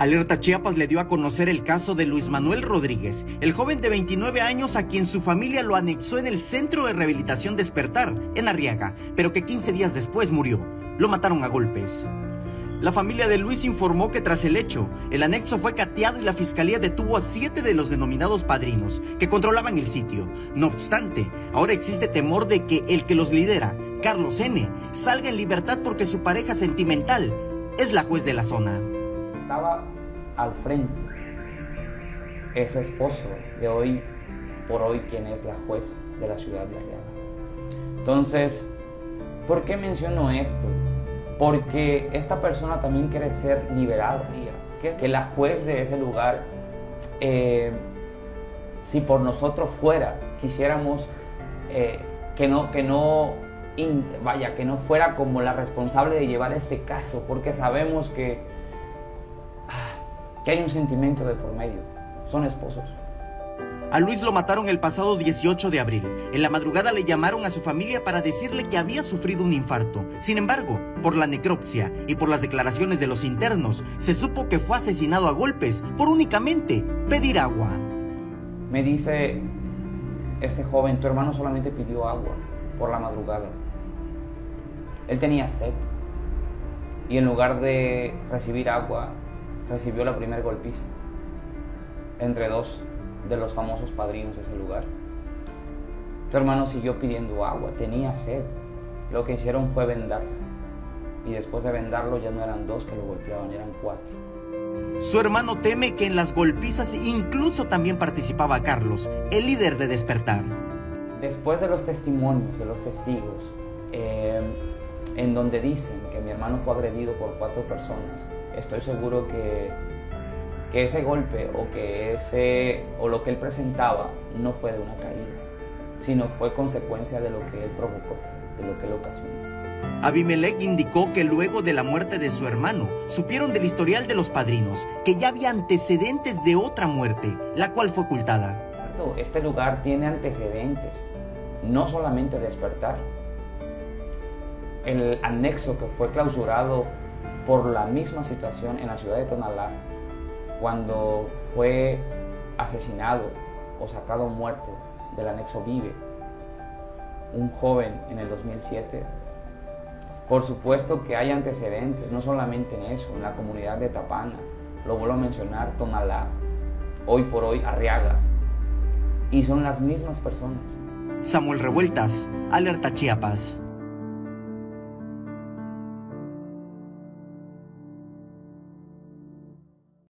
Alerta Chiapas le dio a conocer el caso de Luis Manuel Rodríguez, el joven de 29 años a quien su familia lo anexó en el Centro de Rehabilitación Despertar, en Arriaga, pero que 15 días después murió. Lo mataron a golpes. La familia de Luis informó que tras el hecho, el anexo fue cateado y la fiscalía detuvo a 7 de los denominados padrinos que controlaban el sitio. No obstante, ahora existe temor de que el que los lidera, Carlos N., salga en libertad porque su pareja sentimental es la juez de la zona. Estaba al frente ese esposo de hoy por hoy, quien es la juez de la ciudad de Arriaga. Entonces, ¿por qué menciono esto? Porque esta persona también quiere ser liberada, que la juez de ese lugar, si por nosotros fuera, quisiéramos que no fuera como la responsable de llevar este caso, porque sabemos que hay un sentimiento de por medio, son esposos. A Luis lo mataron el pasado 18 de abril. En la madrugada le llamaron a su familia para decirle que había sufrido un infarto. Sin embargo, por la necropsia y por las declaraciones de los internos, se supo que fue asesinado a golpes por únicamente pedir agua. Me dice este joven: tu hermano solamente pidió agua por la madrugada. Él tenía sed y en lugar de recibir agua, recibió la primer golpiza entre dos de los famosos padrinos de ese lugar. Tu hermano siguió pidiendo agua, tenía sed. Lo que hicieron fue vendarlo, y después de vendarlo ya no eran dos que lo golpeaban, eran 4. Su hermano teme que en las golpizas incluso también participaba Carlos, el líder de Despertar. Después de los testimonios de los testigos, en donde dicen que mi hermano fue agredido por 4 personas, estoy seguro que ese golpe o lo que él presentaba no fue de una caída, sino fue consecuencia de lo que él provocó, de lo que él ocasionó. Abimelec indicó que luego de la muerte de su hermano, supieron del historial de los padrinos, que ya había antecedentes de otra muerte, la cual fue ocultada. Este lugar tiene antecedentes, no solamente Despertar. El anexo que fue clausurado por la misma situación en la ciudad de Tonalá, cuando fue asesinado o sacado muerto del anexo VIVE, un joven en el 2007. Por supuesto que hay antecedentes, no solamente en eso, en la comunidad de Tapana, lo vuelvo a mencionar, Tonalá, hoy por hoy Arriaga, y son las mismas personas. Samuel Revueltas, Alerta Chiapas.